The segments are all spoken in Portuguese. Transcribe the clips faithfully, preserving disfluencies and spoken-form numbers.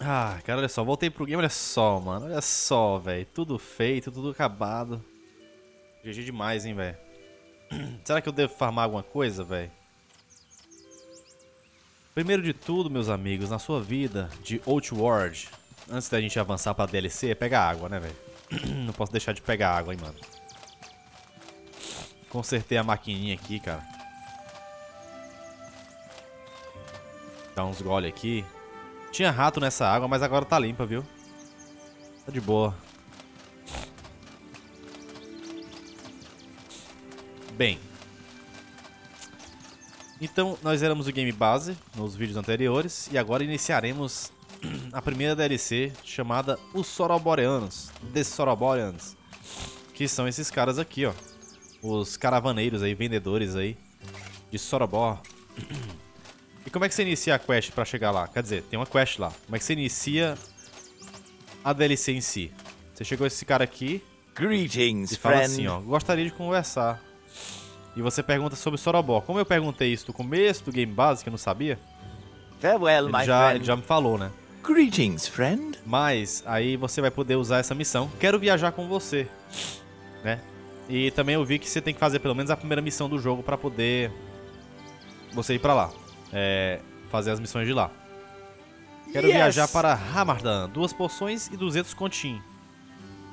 Ah, cara, olha só, voltei pro game, olha só, mano, olha só, velho, tudo feito, tudo acabado. G G demais, hein, velho. Será que eu devo farmar alguma coisa, velho? Primeiro de tudo, meus amigos, na sua vida de Outward, antes da gente avançar pra D L C, é pegar água, né, velho? Não posso deixar de pegar água, hein, mano. Consertei a maquininha aqui, cara. Dá uns gole aqui. Tinha rato nessa água, mas agora tá limpa, viu? Tá de boa. Bem. Então, nós éramos o game base nos vídeos anteriores. E agora iniciaremos a primeira D L C chamada Os Soroboreanos. The Soroboreans. Que são esses caras aqui, ó. Os caravaneiros aí, vendedores aí de Sorobor. E como é que você inicia a quest pra chegar lá? Quer dizer, tem uma quest lá. Como é que você inicia a D L C em si? Você chegou esse cara aqui Greetings, e fala friend. assim, ó, gostaria de conversar. E você pergunta sobre Sorobor. Como eu perguntei isso no começo do game base, que eu não sabia, Farewell, ele, my já, ele já me falou, né? Greetings, friend. Mas aí você vai poder usar essa missão. Quero viajar com você, né? E também eu vi que você tem que fazer pelo menos a primeira missão do jogo pra poder você ir pra lá. É, fazer as missões de lá. Quero yes. viajar para Harmattan. Duas poções e duzentos continhos.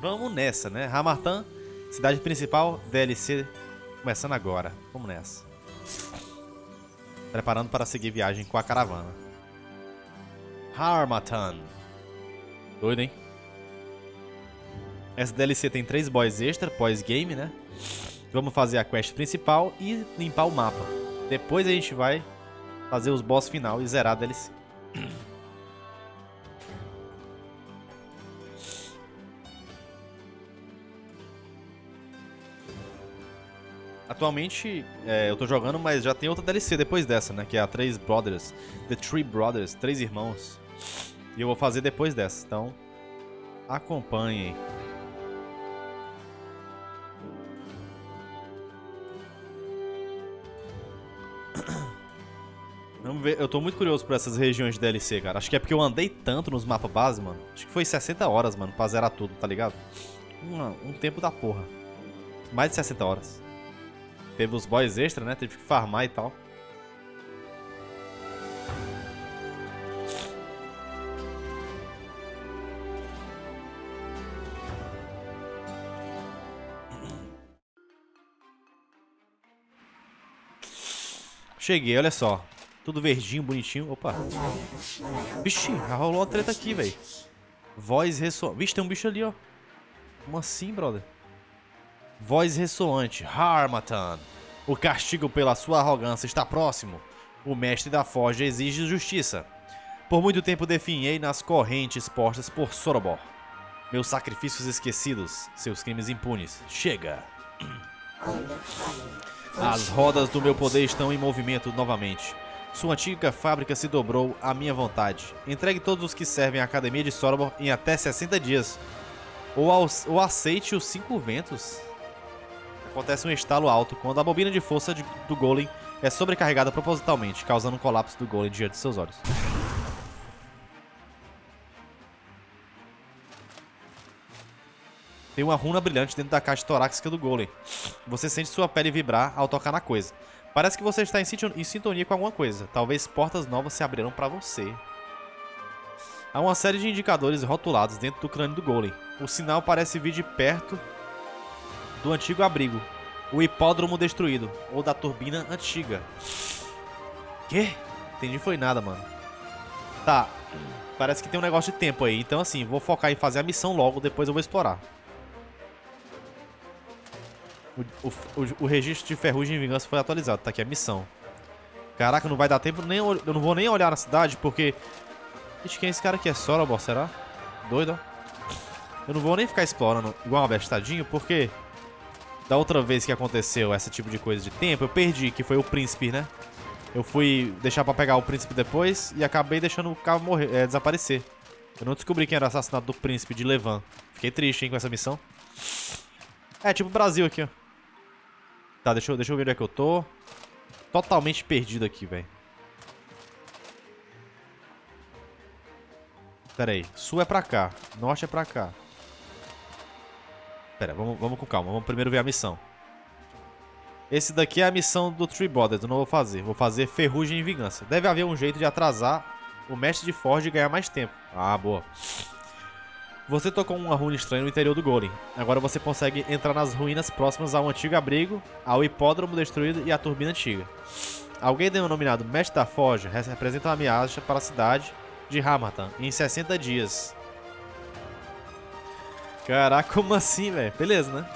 Vamos nessa, né? Harmattan, cidade principal, D L C começando agora. Vamos nessa. Preparando para seguir viagem com a caravana. Harmattan. Doido, hein? Essa D L C tem três boys extra, pós-game, né? Vamos fazer a quest principal e limpar o mapa. Depois a gente vai fazer os boss final e zerar a D L C. Atualmente, é, eu tô jogando, mas já tem outra D L C depois dessa, né? Que é a The Three Brothers. The Three Brothers, Três Irmãos. E eu vou fazer depois dessa, então acompanhem. Vamos ver, eu tô muito curioso por essas regiões de D L C, cara. Acho que é porque eu andei tanto nos mapas base, mano. Acho que foi sessenta horas, mano, pra zerar tudo, tá ligado? Um, um tempo da porra. Mais de sessenta horas. Teve os boys extra, né? Teve que farmar e tal. Cheguei, olha só. Tudo verdinho, bonitinho. Opa. Vixe, rolou uma treta aqui, velho. Voz ressoante. Vixe, tem um bicho ali, ó. Como assim, brother? Voz ressoante. Harmattan. O castigo pela sua arrogância está próximo. O mestre da forja exige justiça. Por muito tempo definhei nas correntes postas por Sorobor. Meus sacrifícios esquecidos. Seus crimes impunes. Chega. As rodas do meu poder estão em movimento novamente. Sua antiga fábrica se dobrou à minha vontade. Entregue todos os que servem à Academia de Sorobor em até sessenta dias. Ou, aos, ou aceite os cinco ventos. Acontece um estalo alto quando a bobina de força de, do golem é sobrecarregada propositalmente, causando um colapso do golem diante de seus olhos. Tem uma runa brilhante dentro da caixa torácica do golem. Você sente sua pele vibrar ao tocar na coisa. Parece que você está em, sintonia, em sintonia com alguma coisa. Talvez portas novas se abrirão para você. Há uma série de indicadores rotulados dentro do crânio do golem. O sinal parece vir de perto do antigo abrigo, o hipódromo destruído, ou da turbina antiga. Quê? Entendi foi nada, mano. Tá, parece que tem um negócio de tempo aí. Então assim, vou focar em fazer a missão logo, depois eu vou explorar. O, o, o registro de ferrugem e vingança foi atualizado. Tá aqui a missão. Caraca, não vai dar tempo. Nem, eu não vou nem olhar na cidade, porque... Gente, quem é esse cara aqui? É Sorobor, será? Doido, ó. Eu não vou nem ficar explorando igual um abestadinho, porque... Da outra vez que aconteceu esse tipo de coisa de tempo, eu perdi, que foi o príncipe, né? Eu fui deixar pra pegar o príncipe depois e acabei deixando o carro morrer, é, desaparecer. Eu não descobri quem era o assassinato do príncipe de Levan. Fiquei triste, hein, com essa missão. É, tipo o Brasil aqui, ó. Tá, deixa eu, deixa eu ver onde é que eu tô. Totalmente perdido aqui, velho. Pera aí. Sul é pra cá. Norte é pra cá. Pera, vamos, vamos com calma. Vamos primeiro ver a missão. Esse daqui é a missão do Three Brothers. Eu não vou fazer. Vou fazer Ferrugem e Vingança. Deve haver um jeito de atrasar o Mestre de Forja e ganhar mais tempo. Ah, boa. Você tocou uma runa estranha no interior do Golem. Agora você consegue entrar nas ruínas próximas ao Antigo Abrigo, ao Hipódromo Destruído e à Turbina Antiga. Alguém denominado Mestre da Forja representa uma ameaça para a cidade de Harmattan em sessenta dias. Caraca, como assim, velho? Beleza, né?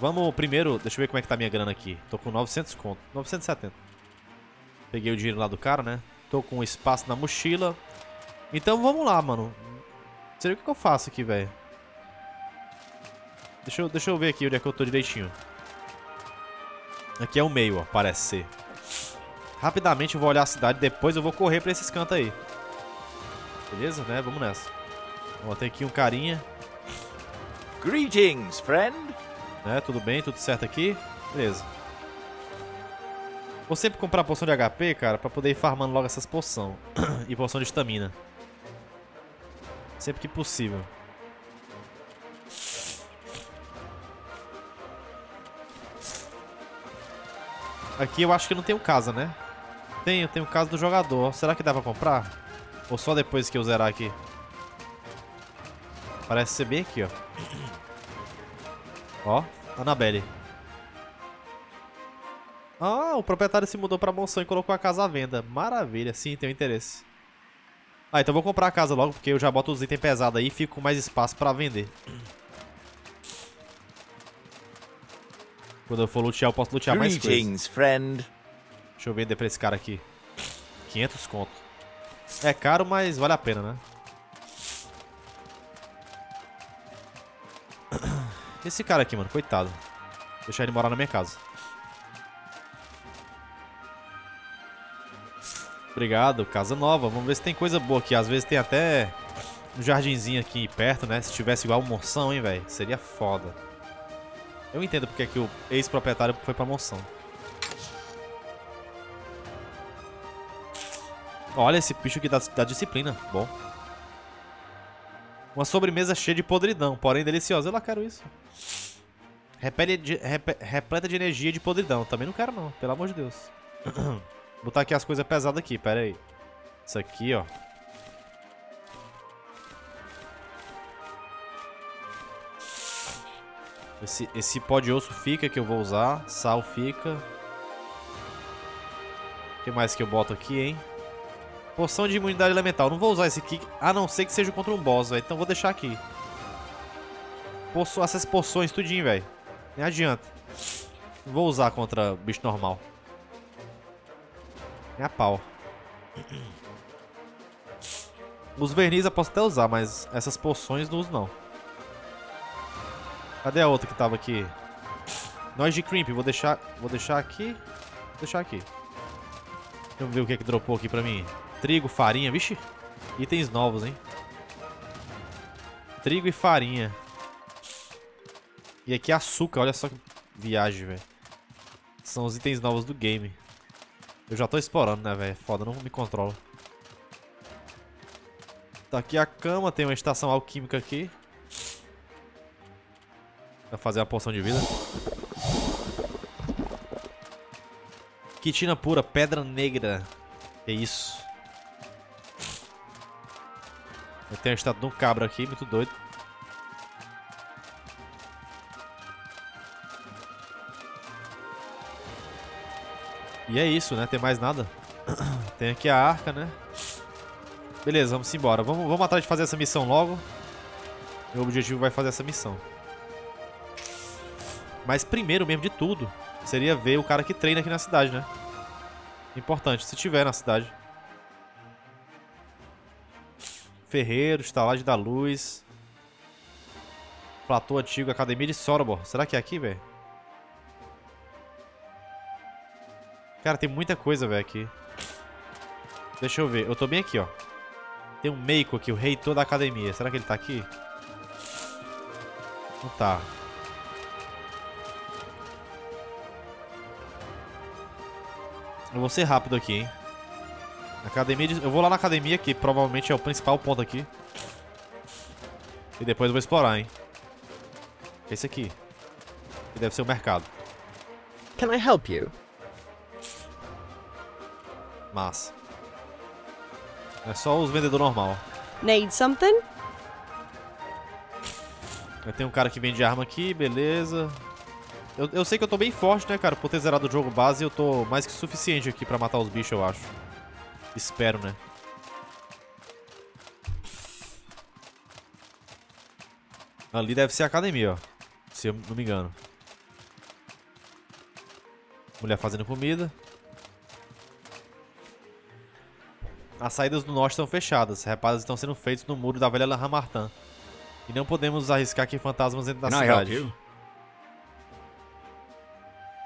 Vamos primeiro... Deixa eu ver como é que tá minha grana aqui. Tô com novecentos conto. novecentos e setenta. Peguei o dinheiro lá do cara, né? Tô com espaço na mochila. Então vamos lá, mano. Seria o que eu faço aqui, velho? Deixa eu, deixa eu ver aqui onde é que eu tô direitinho. Aqui é o meio, ó. Parece ser. Rapidamente eu vou olhar a cidade. Depois eu vou correr pra esses cantos aí. Beleza, né? Vamos nessa. Ó, tem aqui um carinha. Greetings, friend. Né? Tudo bem? Tudo certo aqui? Beleza. Vou sempre comprar poção de H P, cara, pra poder ir farmando logo essas poções. E poção de estamina. Sempre que possível. Aqui eu acho que não tem um casa, né? Tem, tem um casa do jogador. Será que dá pra comprar? Ou só depois que eu zerar aqui? Parece ser bem aqui, ó. Ó, Annabelle. Ah, o proprietário se mudou pra Monção e colocou a casa à venda. Maravilha, sim, tem um interesse. Ah, então vou comprar a casa logo, porque eu já boto os itens pesados aí e fico com mais espaço pra vender. Quando eu for lutear, eu posso lutear mais coisas. Friend. Deixa eu vender pra esse cara aqui. quinhentos conto. É caro, mas vale a pena, né? Esse cara aqui, mano, coitado. Vou deixar ele morar na minha casa. Obrigado, casa nova. Vamos ver se tem coisa boa aqui. Às vezes tem até um jardinzinho aqui perto, né? Se tivesse igual o Monção, hein, velho? Seria foda. Eu entendo porque é que o ex-proprietário foi pra Monção. Olha esse bicho aqui da, da disciplina. Bom. Uma sobremesa cheia de podridão, porém deliciosa. Eu lá quero isso. Repele de, rep, repleta de energia e de podridão. Também não quero não, pelo amor de Deus. Botar aqui as coisas pesadas aqui, pera aí. Isso aqui, ó. Esse, esse pó de osso fica, que eu vou usar. Sal fica. O que mais que eu boto aqui, hein? Poção de imunidade elemental. Não vou usar esse aqui, a não ser que seja contra um boss, velho. Então vou deixar aqui. Poço, essas poções, tudinho, velho. Nem adianta. Não vou usar contra bicho normal. É a pau. Os verniz eu posso até usar, mas essas poções não uso não. Cadê a outra que tava aqui? Noise de Crimp, vou deixar, vou deixar aqui. Vou deixar aqui. Vamos ver o que é que dropou aqui pra mim. Trigo, farinha, vixe. Itens novos, hein. Trigo e farinha. E aqui açúcar, olha só que viagem, velho. São os itens novos do game. Eu já tô explorando, né, velho? Foda, não me controlo. Tá aqui a cama, tem uma estação alquímica aqui. Pra fazer a poção de vida. Quitina pura, pedra negra. É isso. Eu tenho a estátua de um cabra aqui, muito doido. E é isso, né? Tem mais nada. Tem aqui a arca, né? Beleza, vamos embora. Vamos, vamos atrás de fazer essa missão logo. Meu objetivo vai fazer essa missão. Mas primeiro mesmo de tudo, seria ver o cara que treina aqui na cidade, né? Importante, se tiver na cidade. Ferreiro, estalagem da luz. Platô antigo, Academia de Sorobor. Será que é aqui, velho? Cara, tem muita coisa, velho, aqui. Deixa eu ver. Eu tô bem aqui, ó. Tem um Meiko aqui, o reitor da academia. Será que ele tá aqui? Não tá. Eu vou ser rápido aqui, hein. Academia de... Eu vou lá na academia, que provavelmente é o principal ponto aqui. E depois eu vou explorar, hein. Esse aqui. Que deve ser o mercado. Can I help you? Massa. É só os vendedores normal. Need something? Tem um cara que vende arma aqui, beleza. Eu, eu sei que eu tô bem forte, né, cara? Por ter zerado o jogo base, eu tô mais que suficiente aqui pra matar os bichos, eu acho. Espero, né? Ali deve ser a academia, ó. Se eu não me engano. Mulher fazendo comida. As saídas do norte estão fechadas. Reparos estão sendo feitos no muro da velha Harmattan. E não podemos arriscar que fantasmas entrem na cidade.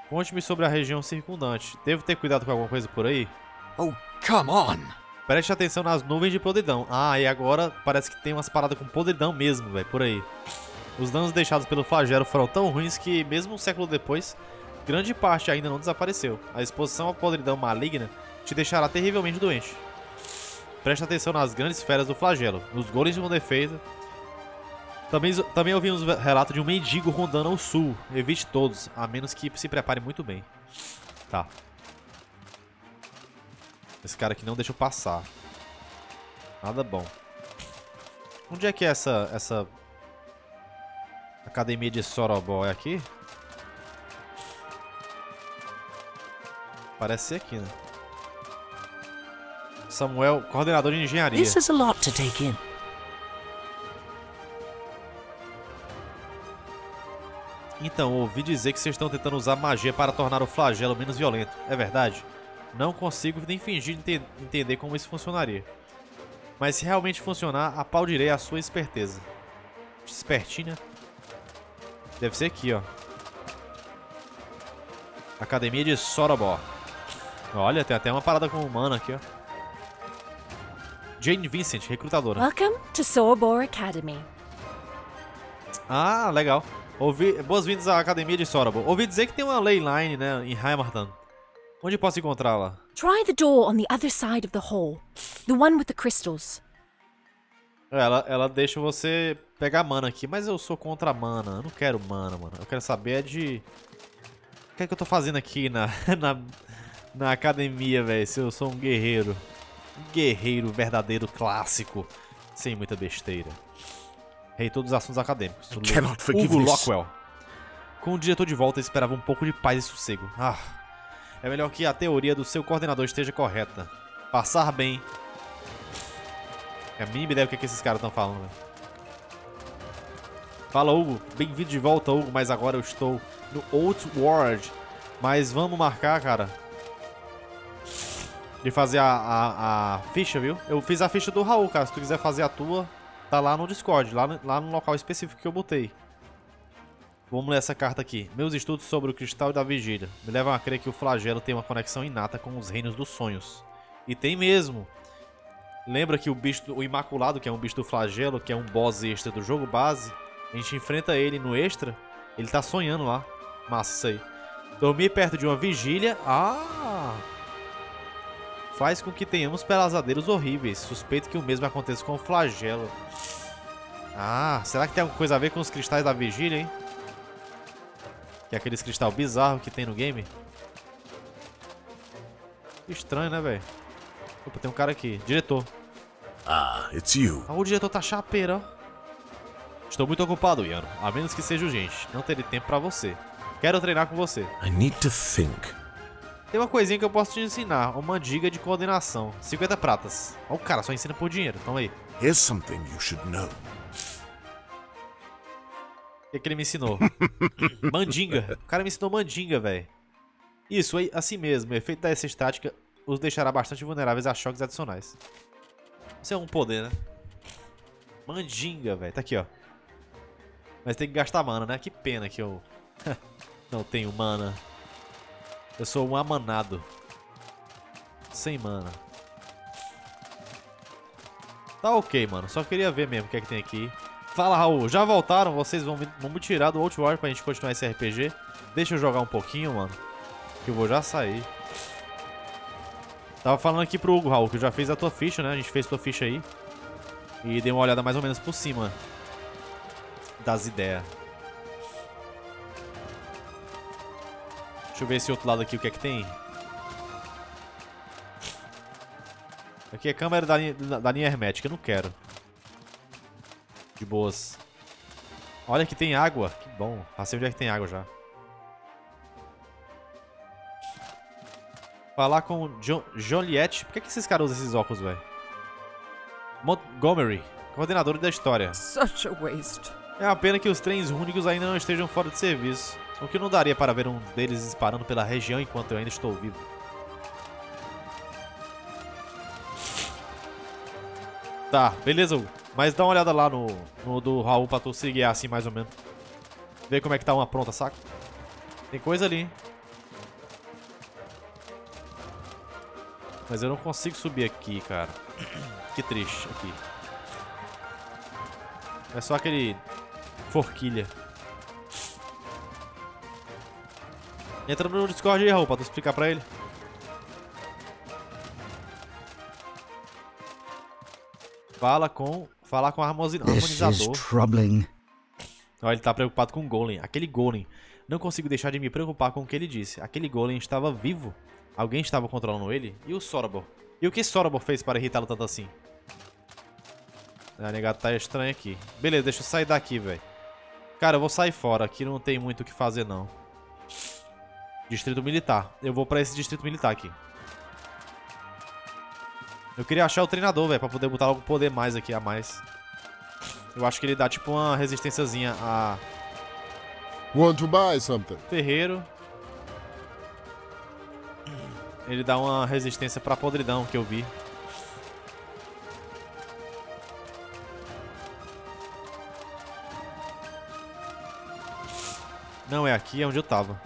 Conte-me sobre a região circundante. Devo ter cuidado com alguma coisa por aí? Oh, come on! Preste atenção nas nuvens de podridão. Ah, e agora parece que tem umas paradas com podridão mesmo, velho, por aí. Os danos deixados pelo flagelo foram tão ruins que, mesmo um século depois, grande parte ainda não desapareceu. A exposição à podridão maligna te deixará terrivelmente doente. Preste atenção nas grandes feras do flagelo. Os golems de uma defesa... Também, também ouvimos o relato de um mendigo rondando ao sul. Evite todos, a menos que se prepare muito bem. Tá. Esse cara aqui não deixa eu passar. Nada bom. Onde é que é essa... essa... Academia de Sorobor? É aqui? Parece ser aqui, né? Samuel, coordenador de engenharia. Isso é muito para tomar. Então, ouvi dizer que vocês estão tentando usar magia para tornar o flagelo menos violento. É verdade? Não consigo nem fingir ente entender como isso funcionaria. Mas se realmente funcionar, aplaudirei a sua esperteza. Espertina? Deve ser aqui, ó. Academia de Sorobor. Olha, tem até uma parada com humana aqui, ó. Jane Vincent, recrutadora. Welcome to Sorobor Academy. Ah, legal. Boas-vindas à Academia de Sorobor. Ouvi dizer que tem uma Leyline, né, em Harmattan. Onde posso encontrá-la? Try the door on the other side of the hall. The one with the crystals. Ela, ela deixa você pegar mana aqui, mas eu sou contra a mana. Eu não quero mana, mano. Eu quero saber de... O que é que eu tô fazendo aqui na, na, na academia, velho? Se eu sou um guerreiro. Um guerreiro verdadeiro clássico. Sem muita besteira. Rei todos os assuntos acadêmicos. Hugo Lockwell. Com o diretor de volta, esperava um pouco de paz e sossego. Ah, é melhor que a teoria do seu coordenador esteja correta. Passar bem. É a mínima ideia do que, é que esses caras estão falando. Né? Fala, Hugo. Bem-vindo de volta, Hugo. Mas agora eu estou no Outward. Mas vamos marcar, cara. De fazer a, a, a ficha, viu? Eu fiz a ficha do Raul, cara. Se tu quiser fazer a tua... Tá lá no Discord, lá no, lá no local específico que eu botei. Vamos ler essa carta aqui. Meus estudos sobre o Cristal da Vigília me levam a crer que o flagelo tem uma conexão inata com os reinos dos sonhos. E tem mesmo. Lembra que o bicho, o Imaculado, que é um bicho do flagelo, que é um boss extra do jogo base, a gente enfrenta ele no extra, ele tá sonhando lá. Massa isso aí. Dormir perto de uma vigília... Ah... Faz com que tenhamos pesadeiros horríveis. Suspeito que o mesmo aconteça com o flagelo. Ah, será que tem alguma coisa a ver com os cristais da vigília, hein? Que é aqueles cristal bizarro que tem no game. Estranho, né, velho? Opa, tem um cara aqui. Diretor. Ah, it's you. Ah, o diretor tá chapeiro, ó. Estou muito ocupado, Ian. A menos que seja urgente. Não terei tempo pra você. Quero treinar com você. I need to think. Tem uma coisinha que eu posso te ensinar, uma dica de coordenação. cinquenta pratas. Ó, o cara só ensina por dinheiro, então aí. Here's something you should know. O que, que ele me ensinou? Mandinga. O cara me ensinou mandinga, velho. Isso, assim mesmo. O efeito dessa estática os deixará bastante vulneráveis a choques adicionais. Isso é um poder, né? Mandinga, velho. Tá aqui, ó. Mas tem que gastar mana, né? Que pena que eu não tenho mana. Eu sou um amanado. Sem mana. Tá ok, mano. Só queria ver mesmo o que é que tem aqui. Fala, Raul. Já voltaram? Vocês vão me, vão me tirar do Outward pra gente continuar esse R P G? Deixa eu jogar um pouquinho, mano. Que eu vou já sair. Tava falando aqui pro Hugo, Raul, que eu já fiz a tua ficha, né? A gente fez tua ficha aí. E dei uma olhada mais ou menos por cima das ideias. Deixa eu ver esse outro lado aqui, o que é que tem. Aqui é câmera da linha, da linha hermética, eu não quero. De boas. Olha que tem água, que bom. Ah, sei onde é que tem água já. Falar com o jo Joliette. Por que, é que esses caras usam esses óculos, velho? Montgomery, coordenador da história. Such a waste. É uma pena que os trens rúnicos ainda não estejam fora de serviço. O que não daria para ver um deles disparando pela região enquanto eu ainda estou vivo. Tá, beleza, Hugo. Mas dá uma olhada lá no, no do Raul pra tu se guiar assim mais ou menos. Ver como é que tá uma pronta, saca? Tem coisa ali, hein? Mas eu não consigo subir aqui, cara. Que triste aqui. É só aquele forquilha. Entra no Discord aí, Raul, pra tu explicar pra ele. Fala com... Falar com o harmonizador. Olha, ele tá preocupado com o Golem. Aquele Golem. Não consigo deixar de me preocupar com o que ele disse. Aquele Golem estava vivo. Alguém estava controlando ele? E o Sorobor? E o que Sorobor fez para irritá-lo tanto assim? Ah, negado, tá estranho aqui. Beleza, deixa eu sair daqui, velho. Cara, eu vou sair fora. Aqui não tem muito o que fazer, não. Distrito Militar. Eu vou pra esse Distrito Militar aqui. Eu queria achar o treinador, velho, pra poder botar algum poder mais aqui, a mais. Eu acho que ele dá, tipo, uma resistênciazinha a... Want to buy something? Terreiro. Ele dá uma resistência pra podridão, que eu vi. Não, é aqui, é onde eu tava.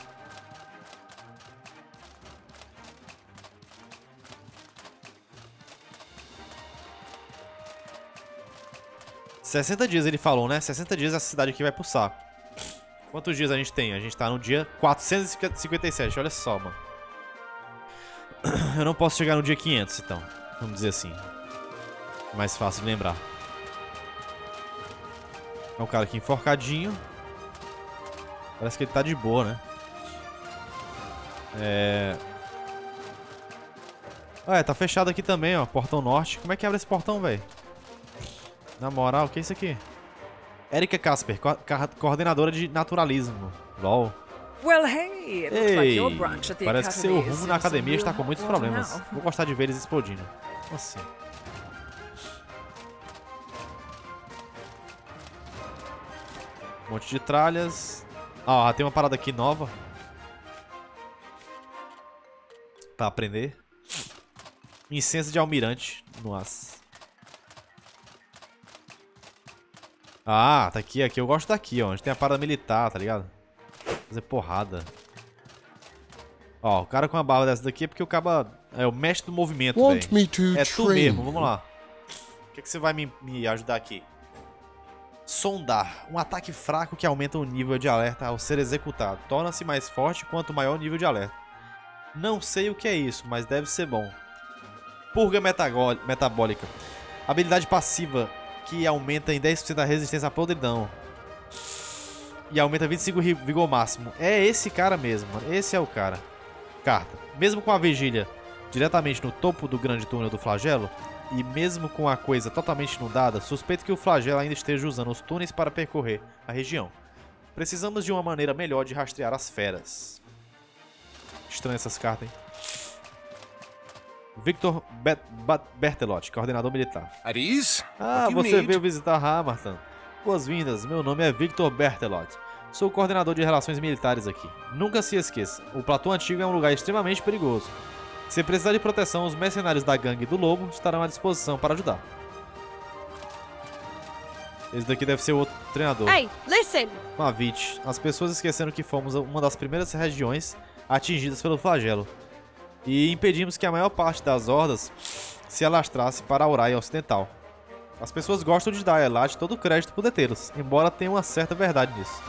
sessenta dias ele falou, né? sessenta dias essa cidade aqui vai pro saco. Quantos dias a gente tem? A gente tá no dia quatrocentos e cinquenta e sete, olha só, mano. Eu não posso chegar no dia quinhentos, então. Vamos dizer assim. Mais fácil de lembrar. É um cara aqui enforcadinho. Parece que ele tá de boa, né? É... Ah, é, tá fechado aqui também, ó. Portão norte. Como é que abre esse portão, velho? Na moral, o que é isso aqui? Erica Casper, co coordenadora de naturalismo. L O L. Well, hey, Ei, like parece que seu rumo na academia está com muitos problemas. Vou gostar de ver eles explodindo. Assim. Um monte de tralhas. Ah, tem uma parada aqui nova. Pra aprender. Incenso de Almirante. Nossa. Ah, tá aqui, aqui. Eu gosto daqui, ó. A gente tem a parada militar, tá ligado? Fazer porrada. Ó, o cara com a barba dessa daqui é porque o cara é o mestre do movimento, velho. É tu mesmo, vamos lá. O que, que você vai me, me ajudar aqui? Sondar. Um ataque fraco que aumenta o nível de alerta ao ser executado. Torna-se mais forte quanto maior o nível de alerta. Não sei o que é isso, mas deve ser bom. Purga Metabólica. Habilidade passiva. Que aumenta em dez por cento a resistência à podridão. E aumenta vinte e cinco vigor máximo. É esse cara mesmo, mano. Esse é o cara. Carta. Mesmo com a vigília diretamente no topo do grande túnel do flagelo, e mesmo com a coisa totalmente inundada, suspeito que o flagelo ainda esteja usando os túneis para percorrer a região. Precisamos de uma maneira melhor de rastrear as feras. Estranho essas cartas, hein? Victor Berthelot, coordenador militar. Aris? Ah, você veio visitar Harmattan. Boas-vindas, meu nome é Victor Berthelot. Sou coordenador de relações militares aqui. Nunca se esqueça, o Platô Antigo é um lugar extremamente perigoso. Se precisar de proteção, os mercenários da Gangue do Lobo estarão à disposição para ajudar. Esse daqui deve ser o outro treinador. Ei, listen! Mavit, as pessoas esqueceram que fomos uma das primeiras regiões atingidas pelo flagelo. E impedimos que a maior parte das hordas se alastrasse para a Auraia Ocidental. As pessoas gostam de dar a Elat todo o crédito por detê-los, embora tenha uma certa verdade nisso.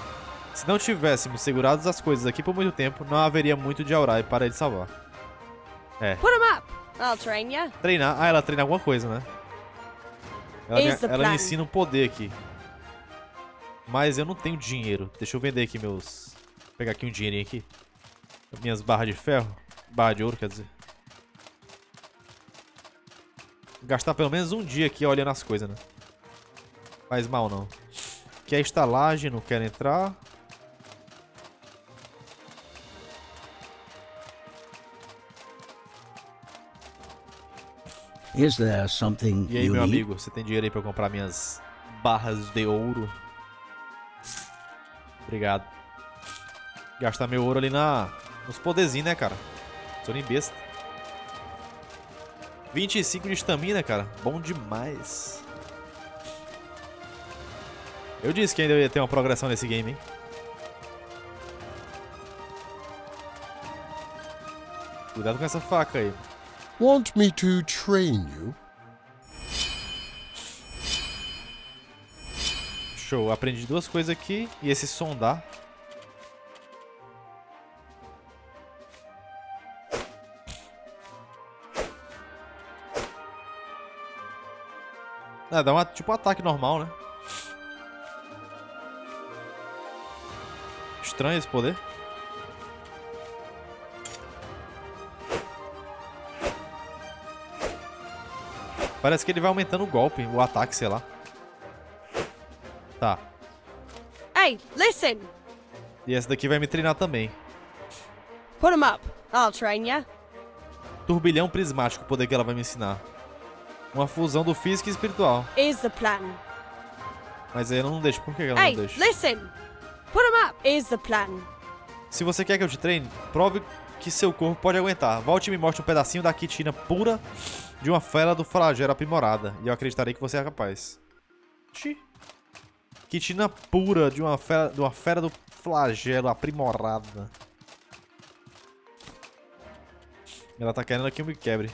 Se não tivéssemos segurado as coisas aqui por muito tempo, não haveria muito de Auraia para ele salvar. É. I'll train ya. Treinar. Ah, ela treina alguma coisa, né? Ela, me, ela me ensina o poder aqui. Mas eu não tenho dinheiro. Deixa eu vender aqui meus... Vou pegar aqui um dinheirinho aqui. Minhas barras de ferro. Barra de ouro, quer dizer. Gastar pelo menos um dia aqui olhando as coisas, né? Faz mal, não. Quer estalagem, não quero entrar. Is there something e aí, meu amigo, você tem dinheiro aí pra eu comprar minhas barras de ouro? Obrigado. Gastar meu ouro ali na... nos poderzinhos, né, cara? Sou nem besta. vinte e cinco de estamina, cara. Bom demais. Eu disse que ainda ia ter uma progressão nesse game, hein? Cuidado com essa faca aí. Want me to train you? Show, aprendi duas coisas aqui e esse sondar. Ah, dá uma, tipo um ataque normal, né? Estranho esse poder. Parece que ele vai aumentando o golpe, o ataque, sei lá. Tá. Hey, listen. E essa daqui vai me treinar também. Put him up. I'll train ya. Turbilhão prismático, o poder que ela vai me ensinar. Uma fusão do físico e espiritual. Is the plan. Mas aí eu não deixo. Por que ela hey, não deixa? Listen. Put him up. Is the plan. Se você quer que eu te treine, prove que seu corpo pode aguentar. Volte e me mostre um pedacinho da quitina pura de uma fera do flagelo aprimorada. E eu acreditarei que você é capaz. Xi. Quitina pura de uma fera, de uma fera do flagelo aprimorada. Ela tá querendo que eu me quebre.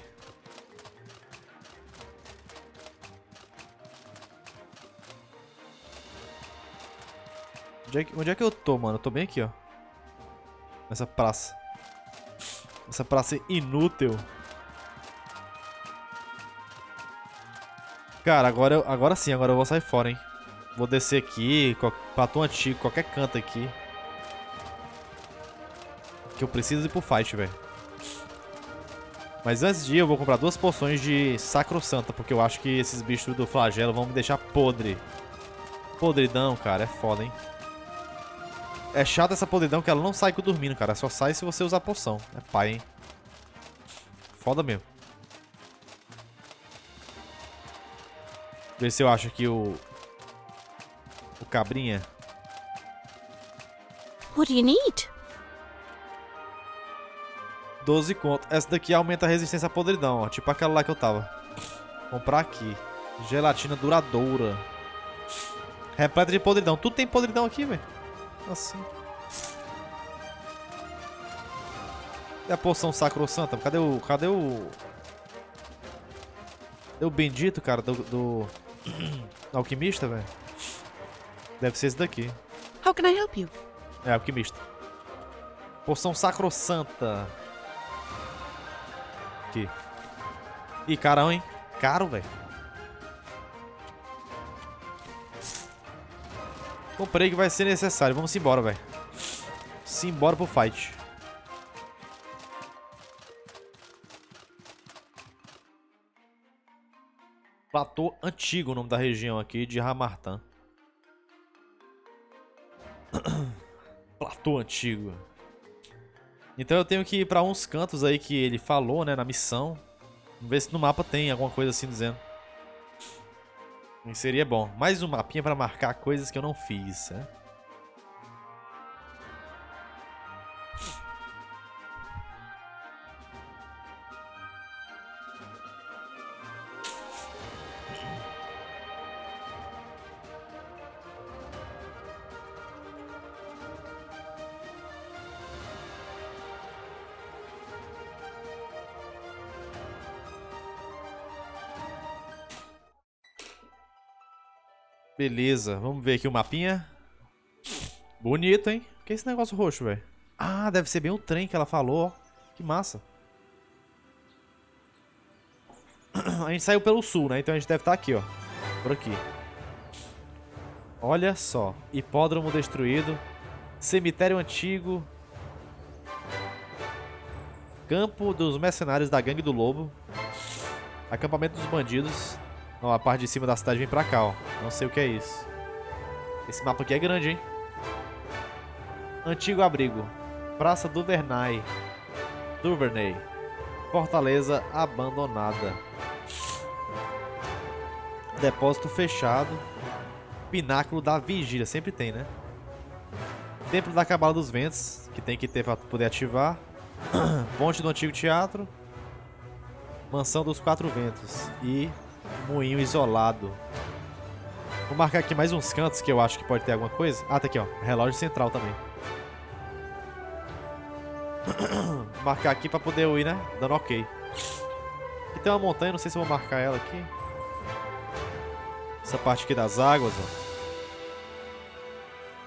Onde é que, onde é que eu tô, mano? Eu tô bem aqui, ó. Nessa praça. Essa praça inútil. Cara, agora, eu, agora sim, agora eu vou sair fora, hein. Vou descer aqui, platô antigo, qualquer canto aqui. Que eu preciso ir pro fight, velho. Mas antes de ir, eu vou comprar duas poções de sacrossanta, porque eu acho que esses bichos do flagelo vão me deixar podre. Podridão, cara, é foda, hein. É chato essa podridão que ela não sai com dormindo, cara. Só sai se você usar poção. É pai, hein. Foda mesmo. Ver se eu acho que o... O cabrinha. What do you need? doze conto. Essa daqui aumenta a resistência à podridão, ó. Tipo aquela lá que eu tava. Comprar aqui. Gelatina duradoura. Repleta de podridão. Tudo tem podridão aqui, velho. Assim. E a poção sacrossanta? Cadê o... Cadê o... Cadê o bendito, cara, do... do... alquimista, velho? Deve ser esse daqui. How can I help you? É, alquimista. Poção sacrossanta. Aqui. Ih, carão, hein? Caro, velho. Comprei que vai ser necessário. Vamos embora, velho. Simbora pro fight. Platô Antigo, o nome da região aqui, de Harmattan. Platô Antigo. Então eu tenho que ir pra uns cantos aí que ele falou, né, na missão. Vamos ver se no mapa tem alguma coisa assim dizendo. E seria bom. Mais um mapinha pra marcar coisas que eu não fiz, né? Beleza, vamos ver aqui o mapinha. Bonito, hein? O que é esse negócio roxo, velho? Ah, deve ser bem o trem que ela falou, ó. Que massa. a gente saiu pelo sul, né? Então a gente deve estar aqui, ó. Por aqui. Olha só. Hipódromo destruído. Cemitério antigo. Campo dos mercenários da Gangue do Lobo. Acampamento dos bandidos. Ó, a parte de cima da cidade vem pra cá, ó. Não sei o que é isso. Esse mapa aqui é grande, hein? Antigo Abrigo. Praça do Vernay. Duvernay. Fortaleza abandonada. Depósito fechado. Pináculo da Vigília. Sempre tem, né? Templo da Cabala dos Ventos. Que tem que ter pra poder ativar. Ponte do Antigo Teatro. Mansão dos Quatro Ventos. E Moinho Isolado. Vou marcar aqui mais uns cantos que eu acho que pode ter alguma coisa. Ah, tá aqui, ó. Relógio central também. Marcar aqui pra poder eu ir, né? Dando ok. Aqui tem uma montanha, não sei se eu vou marcar ela aqui. Essa parte aqui das águas,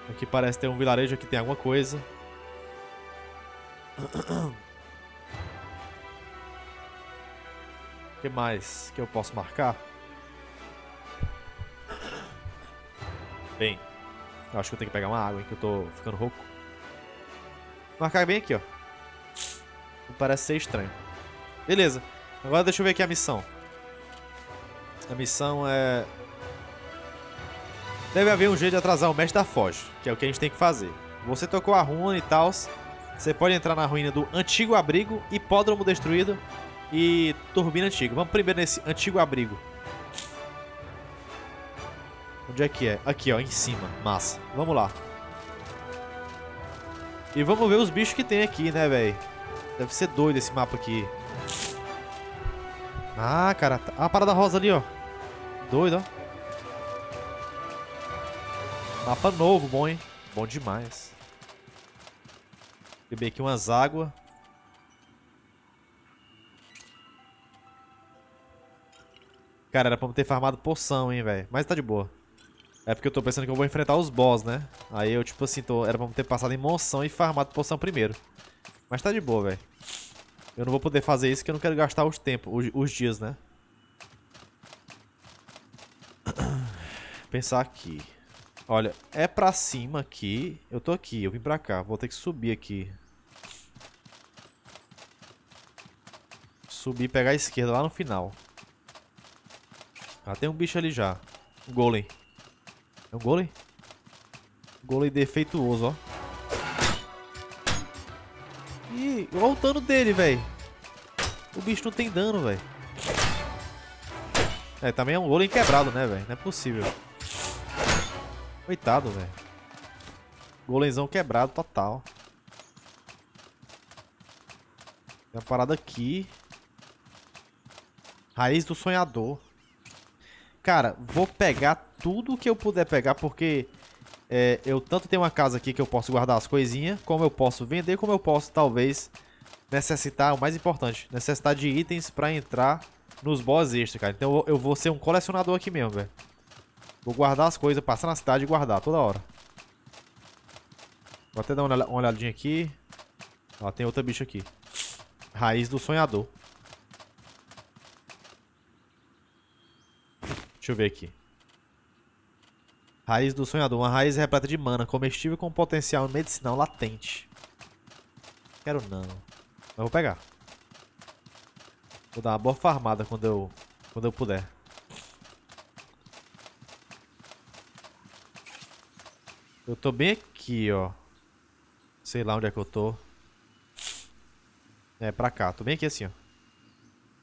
ó. Aqui parece ter um vilarejo, aqui tem alguma coisa. O que mais que eu posso marcar? Bem, eu acho que eu tenho que pegar uma água, hein, que eu tô ficando rouco. Vou marcar bem aqui, ó. Parece ser estranho. Beleza. Agora deixa eu ver aqui a missão. A missão é... Deve haver um jeito de atrasar o Mestre da Forja, que é o que a gente tem que fazer. Você tocou a runa e tal. Você pode entrar na ruína do Antigo Abrigo, Hipódromo Destruído e Turbina Antiga. Vamos primeiro nesse Antigo Abrigo. Onde é que é? Aqui, ó, em cima. Massa. Vamos lá. E vamos ver os bichos que tem aqui, né, velho? Deve ser doido esse mapa aqui. Ah, cara. Ah, a parada rosa ali, ó. Doido, ó. Mapa novo, bom, hein? Bom demais. Beber aqui umas águas. Cara, era pra eu ter farmado poção, hein, velho. Mas tá de boa. É porque eu tô pensando que eu vou enfrentar os boss, né? Aí eu, tipo assim, tô... era pra eu ter passado em monção e farmado poção primeiro. Mas tá de boa, velho. Eu não vou poder fazer isso porque eu não quero gastar os tempos, os, os dias, né? Pensar aqui. Olha, é pra cima aqui. Eu tô aqui, eu vim pra cá. Vou ter que subir aqui. Subir e pegar a esquerda lá no final. Ah, tem um bicho ali já. Um golem. É um golem? Golem defeituoso, ó. Ih, olha o dano dele, velho. O bicho não tem dano, velho. É, também é um golem quebrado, né, velho? Não é possível. Coitado, velho. Golemzão quebrado total. Tem uma parada aqui. Raiz do Sonhador. Cara, vou pegar tudo que eu puder pegar, porque é, eu tanto tenho uma casa aqui que eu posso guardar as coisinhas, como eu posso vender, como eu posso, talvez, necessitar, o mais importante, necessitar de itens pra entrar nos boss extra, cara. Então eu, eu vou ser um colecionador aqui mesmo, velho. Vou guardar as coisas, passar na cidade e guardar toda hora. Vou até dar uma olhadinha aqui. Ó, tem outra bicha aqui. Raiz do Sonhador. Deixa eu ver aqui. Raiz do Sonhador. Uma raiz repleta de mana, comestível com potencial medicinal latente. Quero não. Mas vou pegar. Vou dar uma boa farmada quando eu, quando eu puder. Eu tô bem aqui, ó. Sei lá onde é que eu tô. É, pra cá. Tô bem aqui assim, ó.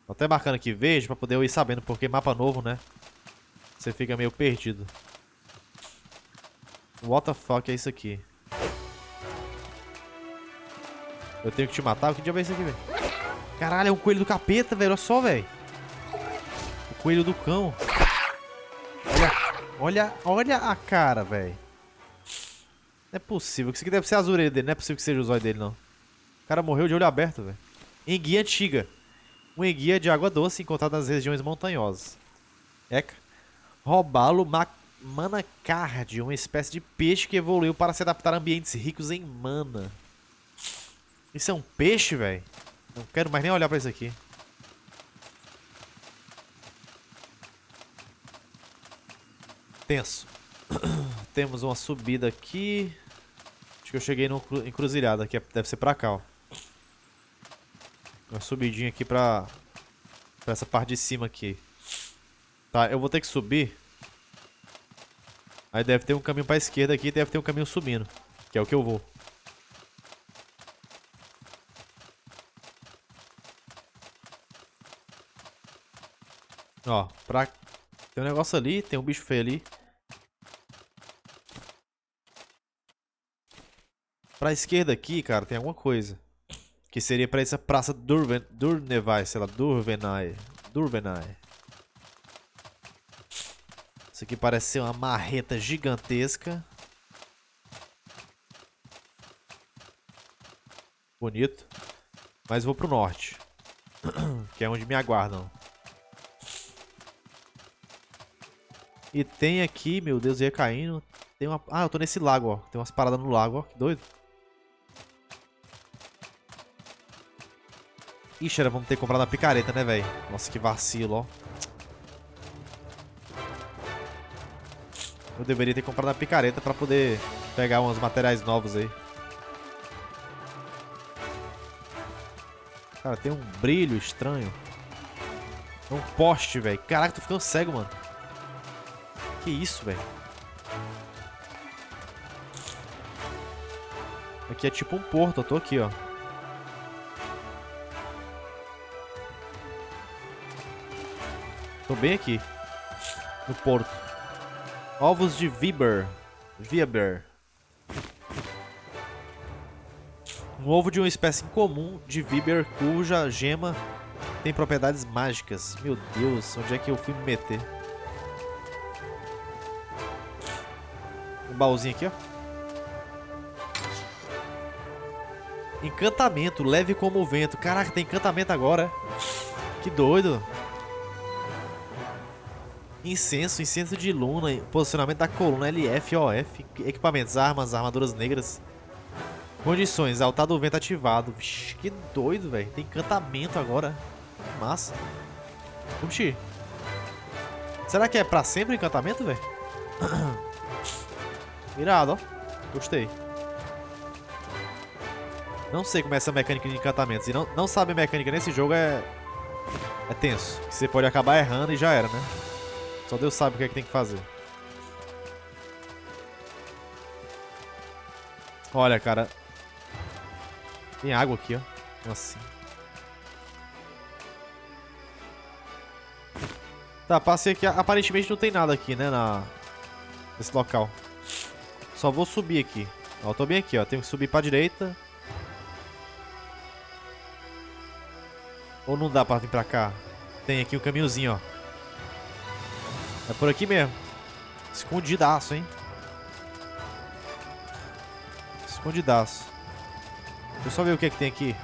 Tô até marcando aqui verde pra poder eu ir sabendo, porque mapa novo, né? Você fica meio perdido. What the fuck é isso aqui? Eu tenho que te matar? O que diabo é isso aqui, velho? Caralho, é um coelho do capeta, velho. Olha só, velho. O coelho do cão. Olha, olha, olha a cara, velho. Não é possível. Isso aqui deve ser as orelhas dele. Não é possível que seja o zóio dele, não. O cara morreu de olho aberto, velho. Enguia antiga. Uma enguia de água doce encontrada nas regiões montanhosas. Eca. Robalo Manacard, uma espécie de peixe que evoluiu para se adaptar a ambientes ricos em mana. Isso é um peixe, velho? Não quero mais nem olhar pra isso aqui. tenso. Temos uma subida aqui. Acho que eu cheguei numa encruzilhada aqui. Deve ser pra cá, ó. Uma subidinha aqui pra, pra essa parte de cima aqui. Tá, eu vou ter que subir. Aí deve ter um caminho pra esquerda aqui. Deve ter um caminho subindo, que é o que eu vou. Ó, pra... tem um negócio ali, tem um bicho feio ali. Pra esquerda aqui, cara, tem alguma coisa. Que seria pra essa praça Durven... Durnevai, sei lá, Durvenai. Durvenai. Isso aqui parece ser uma marreta gigantesca. Bonito. Mas vou pro norte, que é onde me aguardam. E tem aqui, meu Deus, ia caindo. Tem uma... ah, eu tô nesse lago, ó. Tem umas paradas no lago, ó. Que doido. Ixi, era, vamos ter que comprar na picareta, né, velho? Nossa, que vacilo, ó. Eu deveria ter comprado na picareta pra poder pegar uns materiais novos aí. Cara, tem um brilho estranho. É um poste, velho. Caraca, tô ficando cego, mano. Que isso, velho? Aqui é tipo um porto, eu tô aqui, ó. Tô bem aqui, no porto. Ovos de Viber. Viber. Um ovo de uma espécie incomum de Viber, cuja gema tem propriedades mágicas. Meu Deus, onde é que eu fui me meter? Baúzinho aqui, ó. Encantamento, leve como o vento. Caraca, tem encantamento agora. Que doido. Incenso, incenso de luna. Posicionamento da coluna L F O F. Equipamentos, armas, armaduras negras. Condições, altar do vento ativado. Vixe, que doido, velho. Tem encantamento agora. Que massa. Puxa. Será que é pra sempre o encantamento, velho? Irado, ó. Gostei. Não sei como é essa mecânica de encantamentos. E não, não sabe mecânica nesse jogo é... é tenso. Você pode acabar errando e já era, né? Só Deus sabe o que é que tem que fazer. Olha, cara. Tem água aqui, ó. Assim. Tá, passei aqui. Aparentemente não tem nada aqui, né? Na... nesse local. Só vou subir aqui. Ó, eu tô bem aqui, ó. Tenho que subir pra direita. Ou não dá pra vir pra cá? Tem aqui um caminhozinho, ó. É por aqui mesmo. Escondidaço, hein? Escondidaço. Deixa eu só ver o que é que tem aqui.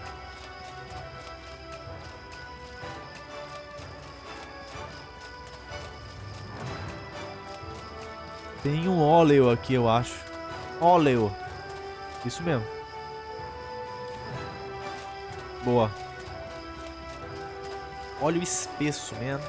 Tem um óleo aqui, eu acho. Óleo. Isso mesmo. Boa. Óleo espesso, mano.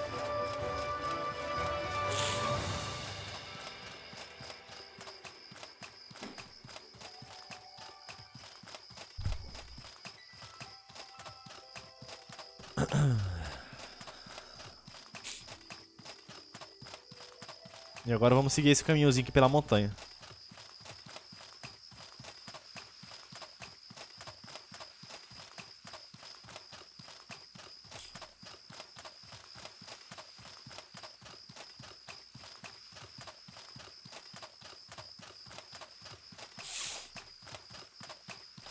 E agora vamos seguir esse caminhozinho aqui pela montanha.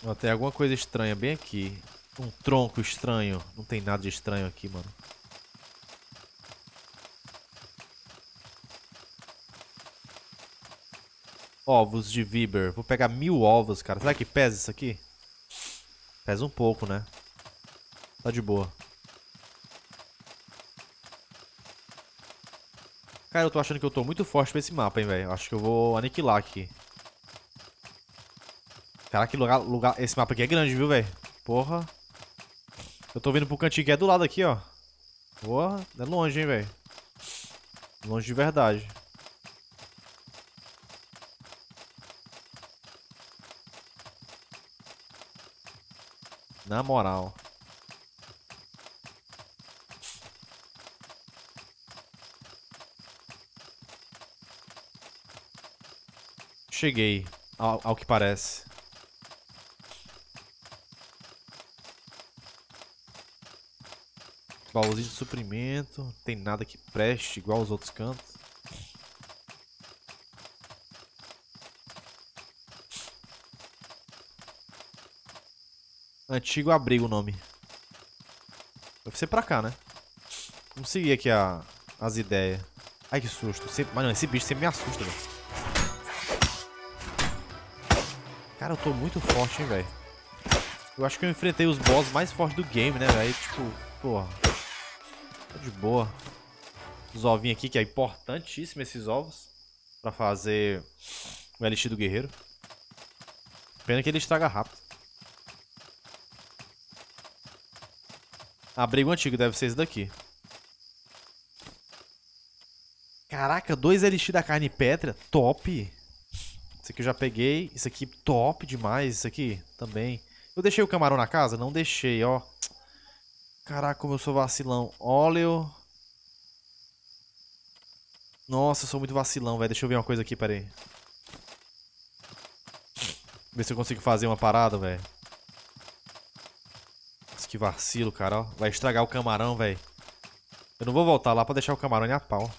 Ó, tem alguma coisa estranha bem aqui. Um tronco estranho. Não tem nada de estranho aqui, mano. Ovos de Viber. Vou pegar mil ovos, cara. Será que pesa isso aqui? Pesa um pouco, né? Tá de boa. Cara, eu tô achando que eu tô muito forte pra esse mapa, hein, velho. Acho que eu vou aniquilar aqui. Caraca, que lugar, lugar... esse mapa aqui é grande, viu, velho? Porra. Eu tô vindo pro cantinho que é do lado aqui, ó. Porra, é longe, hein, velho. Longe de verdade. Na moral. Cheguei, ao, ao que parece. Baúzinho de suprimento. Não tem nada que preste igual aos outros cantos. Antigo Abrigo o nome. Deve ser pra cá, né? Vamos seguir aqui a, as ideias. Ai, que susto. Sempre, mas não, esse bicho sempre me assusta, velho. Cara, eu tô muito forte, hein, velho. Eu acho que eu enfrentei os bosses mais fortes do game, né, velho? Tipo, porra. Tá de boa. Os ovinhos aqui, que é importantíssimo esses ovos. Pra fazer o elixir do guerreiro. Pena que ele estraga rápido. Abrigo antigo, deve ser esse daqui. Caraca, dois elixir da carne pétrea. Top! Isso aqui eu já peguei. Isso aqui top demais. Isso aqui também. Eu deixei o camarão na casa? Não deixei, ó. Caraca, como eu sou vacilão. Óleo. Nossa, eu sou muito vacilão, velho. Deixa eu ver uma coisa aqui, pera aí. Ver se eu consigo fazer uma parada, velho. Nossa, que vacilo, cara, ó. Vai estragar o camarão, velho. Eu não vou voltar lá pra deixar o camarão em a pau.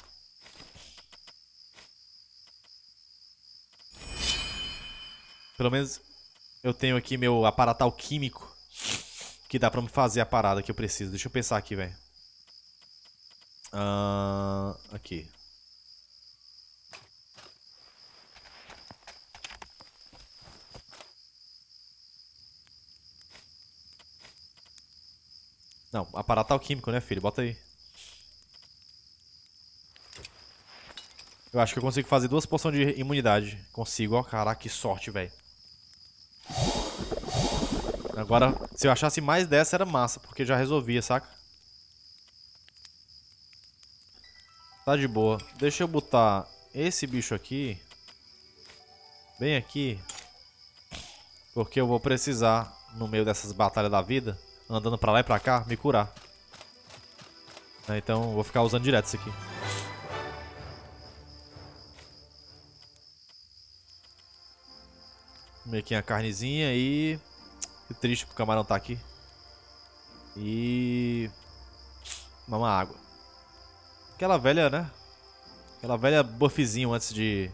Pelo menos eu tenho aqui meu aparatal químico que dá pra me fazer a parada que eu preciso. Deixa eu pensar aqui, velho. Uh, aqui. Não, aparatal químico, né, filho? Bota aí. Eu acho que eu consigo fazer duas poções de imunidade. Consigo, ó. Caraca, que sorte, velho. Agora, se eu achasse mais dessa, era massa, porque já resolvia, saca? Tá de boa. Deixa eu botar esse bicho aqui. Bem aqui. Porque eu vou precisar, no meio dessas batalhas da vida, andando pra lá e pra cá, me curar. Então, eu vou ficar usando direto isso aqui. Comer aqui a carnezinha e... Que triste que o camarão tá aqui. E... Mamar água. Aquela velha, né? Aquela velha buffzinho antes de...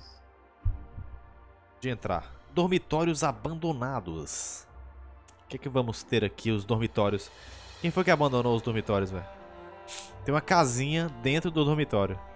De entrar. Dormitórios abandonados. O que é que vamos ter aqui, os dormitórios? Quem foi que abandonou os dormitórios, velho? Tem uma casinha dentro do dormitório.